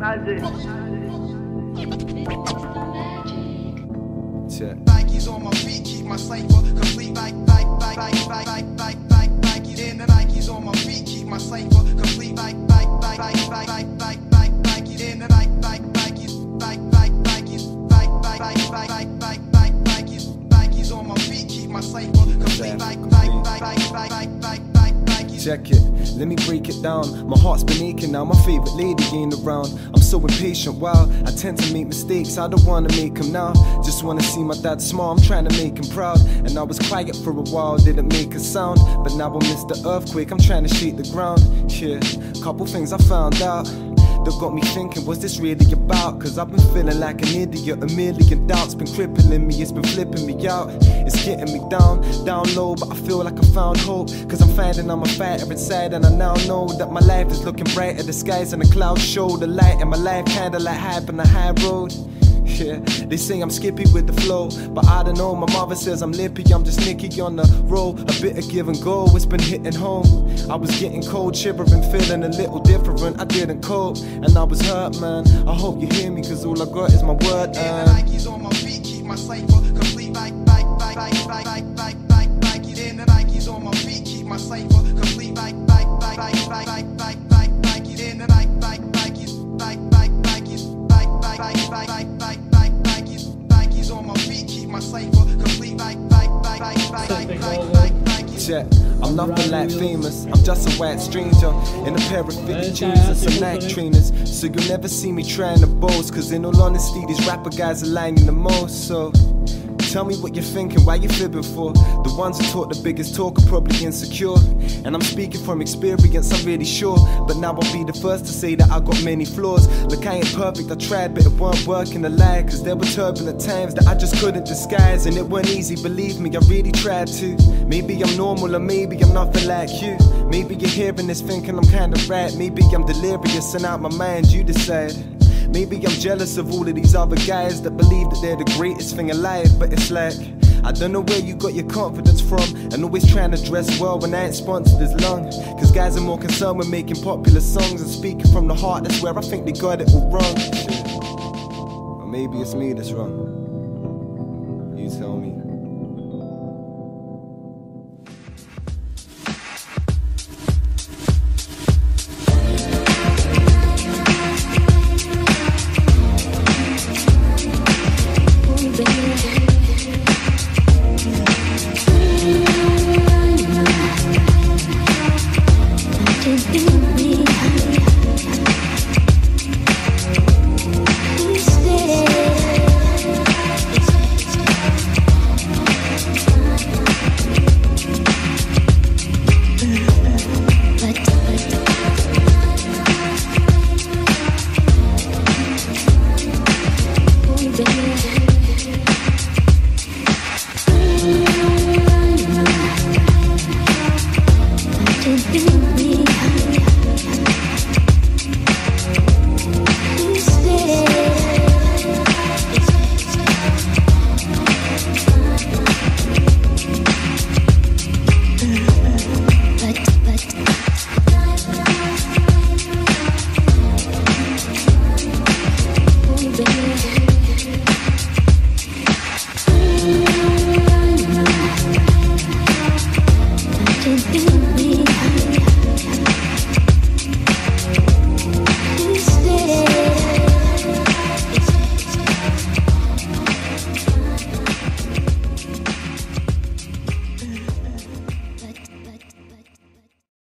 Nike's on my feet, keep my cypher complete. Nike's in the Nike's on my feet, keep my cypher complete. Nike's in the Nike's Nike's on my feet, keep my cypher complete. Check it, let me break it down. My heart's been aching now, my favorite lady ain't around. I'm so impatient, wow, I tend to make mistakes. I don't wanna make them now, just wanna see my dad smile. I'm trying to make him proud, and I was quiet for a while, didn't make a sound. But now I missed the earthquake, I'm trying to shake the ground. Yeah, couple things I found out that got me thinking, what's this really about? Cause I've been feeling like an idiot, a million doubts been crippling me, it's been flipping me out. It's getting me down, down low, but I feel like I found hope. Cause I'm fighting, I'm a fighter inside, and I now know that my life is looking brighter. The skies and the clouds show the light, and my life kinda like hype on the high road. Yeah, they say I'm skippy with the flow, but I don't know, my mother says I'm lippy, I'm just nicky on the road. A bit of give and go, it's been hitting home. I was getting cold, shivering, feeling a little different, I didn't cope, and I was hurt, man. I hope you hear me, cause all I got is my word, and the Nike's on my feet, keep my cypher complete. In the Nike's on my feet, keep my cypher complete. In the Nike's on my feet, keep my cypher complete. I'm nothing like famous, I'm just a white stranger in a pair of fitted jeans and some Nike trainers. So you'll never see me trying to boast, cause in all honesty these rapper guys are lying the most. So tell me what you're thinking, why you fibbing for? The ones who talk the biggest talk are probably insecure, and I'm speaking from experience, I'm really sure. But now I'll be the first to say that I got many flaws. Look, I ain't perfect, I tried, but it weren't working a lie. Cause there were turbulent times that I just couldn't disguise, and it weren't easy, believe me, I really tried to. Maybe I'm normal, or maybe I'm nothing like you. Maybe you're hearing this thinking I'm kinda right. Maybe I'm delirious and out my mind, you decide. Maybe I'm jealous of all of these other guys that believe that they're the greatest thing alive. But it's like, I don't know where you got your confidence from, and always trying to dress well when I ain't sponsored as long. Cause guys are more concerned with making popular songs and speaking from the heart, that's where I think they got it all wrong. Or maybe it's me that's wrong.